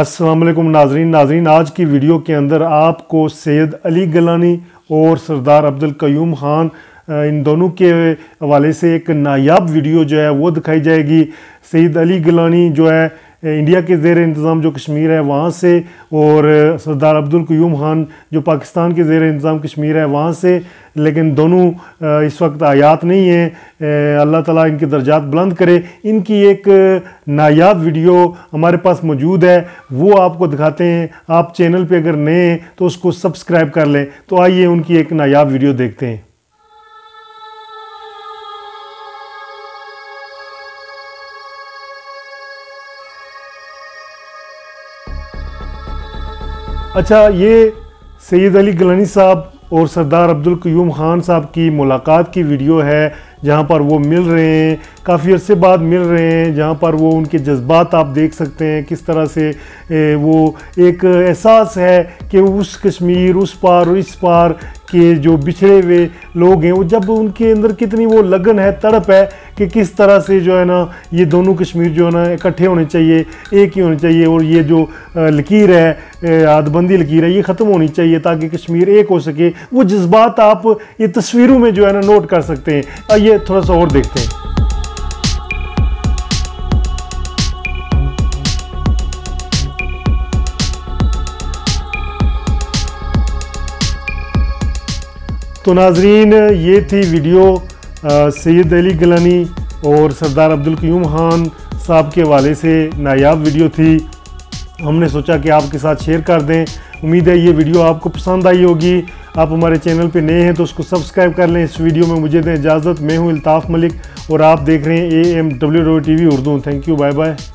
अस्सलाम वालेकुम नाजरीन, आज की वीडियो के अंदर आपको सैयद अली गिलानी और सरदार अब्दुल कय्यूम खान इन दोनों के हवाले से एक नायाब वीडियो जो है वो दिखाई जाएगी। सैयद अली गिलानी जो है इंडिया के ज़ेर इंतज़ाम जो कश्मीर है वहाँ से, और सरदार अब्दुल कय्यूम खान जो पाकिस्तान के ज़ेर इंतज़ाम कश्मीर है वहाँ से, लेकिन दोनों इस वक्त आयात नहीं हैं। अल्लाह ताला इनके दर्जात बुलंद करे। इनकी एक नायाब वीडियो हमारे पास मौजूद है, वो आपको दिखाते हैं। आप चैनल पे अगर नए हैं तो उसको सब्सक्राइब कर लें। तो आइए उनकी एक नायाब वीडियो देखते हैं। अच्छा, ये सैयद अली गिलानी साहब और सरदार अब्दुल कय्यूम खान साहब की मुलाकात की वीडियो है, जहाँ पर वो मिल रहे हैं, काफ़ी अरसे बाद मिल रहे हैं, जहाँ पर वो उनके जज्बात आप देख सकते हैं किस तरह से वो एक एहसास है कि उस कश्मीर उस पार और इस पार के जो बिछड़े हुए लोग हैं, वो जब उनके अंदर कितनी वो लगन है, तड़प है कि किस तरह से जो है ना ये दोनों कश्मीर जो है ना इकट्ठे होने चाहिए, एक ही होने चाहिए, और ये जो लकीर है, हदबंदी लकीर है, ये ख़त्म होनी चाहिए ताकि कश्मीर एक हो सके। वो जज्बात आप ये तस्वीरों में जो है ना नोट कर सकते हैं। ये थोड़ा सा और देखते हैं। तो नाजरीन, ये थी वीडियो सैयद अली गिलानी और सरदार अब्दुल कय्यूम खान साहब के हवाले से। नायाब वीडियो थी, हमने सोचा कि आपके साथ शेयर कर दें। उम्मीद है ये वीडियो आपको पसंद आई होगी। आप हमारे चैनल पे नए हैं तो उसको सब्सक्राइब कर लें। इस वीडियो में मुझे दें इजाज़त। मैं हूँ इल्ताफ़ मलिक और आप देख रहे हैं A M W W T V Urdu. Thank you, bye bye.